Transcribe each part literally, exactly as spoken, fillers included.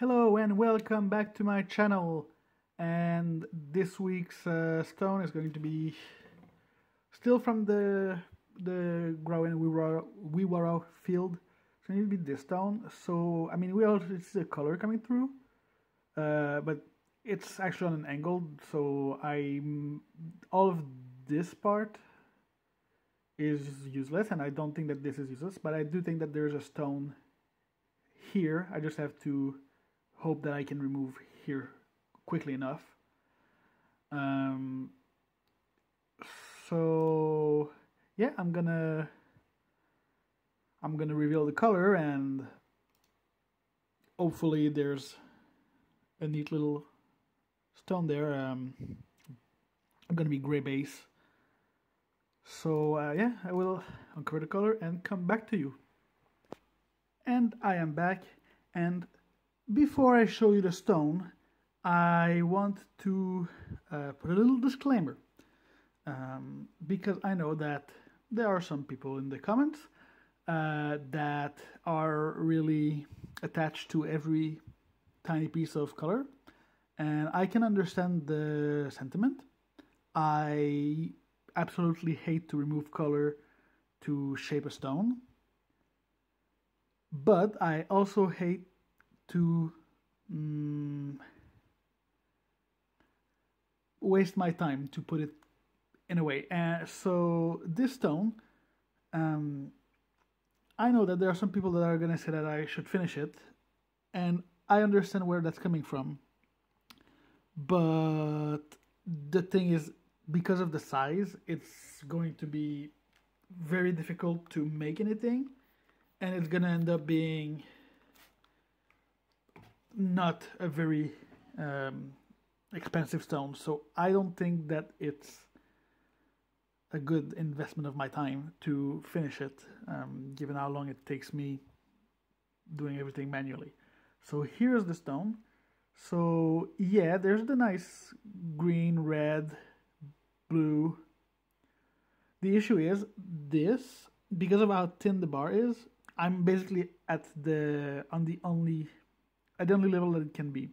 Hello and welcome back to my channel, and this week's uh, stone is going to be still from the the Grawen Wiwarru field. It's going to be this stone. So I mean, we also see the color coming through, uh, but it's actually on an angle. So I all of this part is useless, and I don't think that this is useless, but I do think that there's a stone here. I just have to hope that I can remove here quickly enough. Um, so yeah, I'm gonna I'm gonna reveal the color, and hopefully there's a neat little stone there. Um, I'm gonna be gray base. So uh, yeah, I will uncover the color and come back to you. And I am back, and before I show you the stone, I want to uh, put a little disclaimer, um, because I know that there are some people in the comments uh, that are really attached to every tiny piece of color, and I can understand the sentiment. I absolutely hate to remove color to shape a stone, but I also hate to um, waste my time, to put it in a way. Uh, so this stone, um, I know that there are some people that are going to say that I should finish it, and I understand where that's coming from. But the thing is, because of the size, it's going to be very difficult to make anything, and it's going to end up being not a very um, expensive stone. So I don't think that it's a good investment of my time to finish it, um, given how long it takes me doing everything manually. So here's the stone. So yeah, there's the nice green, red, blue. The issue is this, because of how thin the bar is, I'm basically at the on the only at the only level that it can be.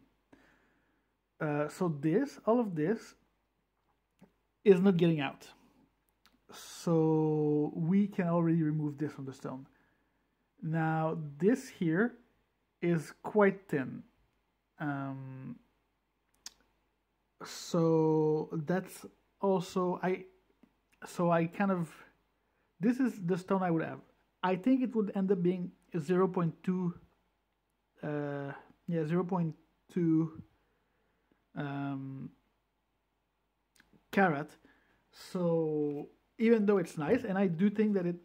Uh, so this, all of this, is not getting out. So we can already remove this from the stone. Now this here is quite thin. Um, so that's also I. So I kind of. This is the stone I would have. I think it would end up being zero point two, uh, yeah, zero point two um, carat. So even though it's nice, and I do think that it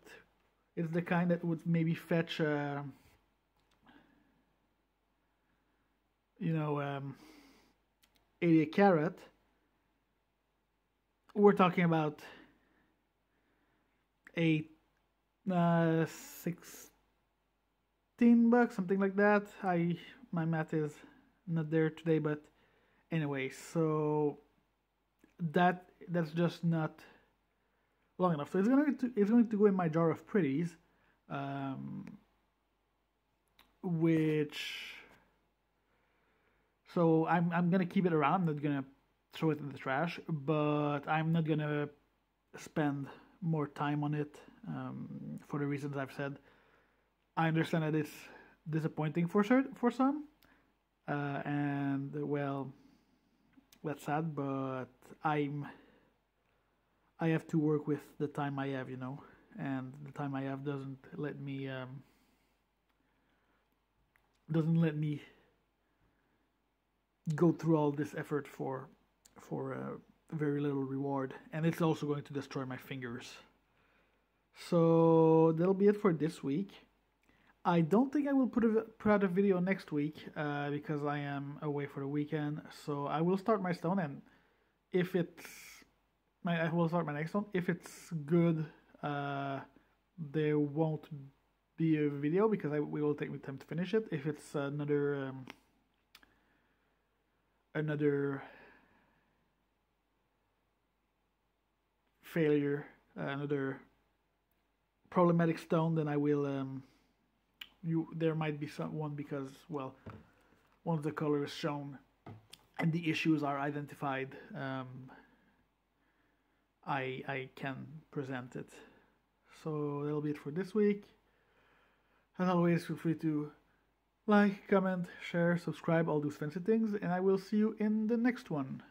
is the kind that would maybe fetch, uh, you know, um, eighty carat. We're talking about eight, uh, sixteen bucks, something like that. I my math is not there today, but anyway, so that that's just not long enough. So it's going to it's going to go in my jar of pretties, um, which so I'm I'm gonna keep it around. I'm not gonna throw it in the trash, but I'm not gonna spend more time on it, um, for the reasons I've said. I understand that it's disappointing for certain, for some, uh, and well, that's sad. But I'm I have to work with the time I have, you know, and the time I have doesn't let me um, doesn't let me go through all this effort for for. Uh, very little reward, and it's also going to destroy my fingers. So that'll be it for this week. I don't think I will put, a, put out a video next week, uh, because I am away for the weekend. So I will start my stone, and if it's my, I will start my next stone. If it's good, uh, there won't be a video because I we will take the time to finish it. If it's another um, another failure, uh, another problematic stone, then I will um, you there might be some one because, well, once the color is shown and the issues are identified, um, I, I can present it. So that'll be it for this week. And always feel free to like, comment, share, subscribe, all those fancy things, and I will see you in the next one.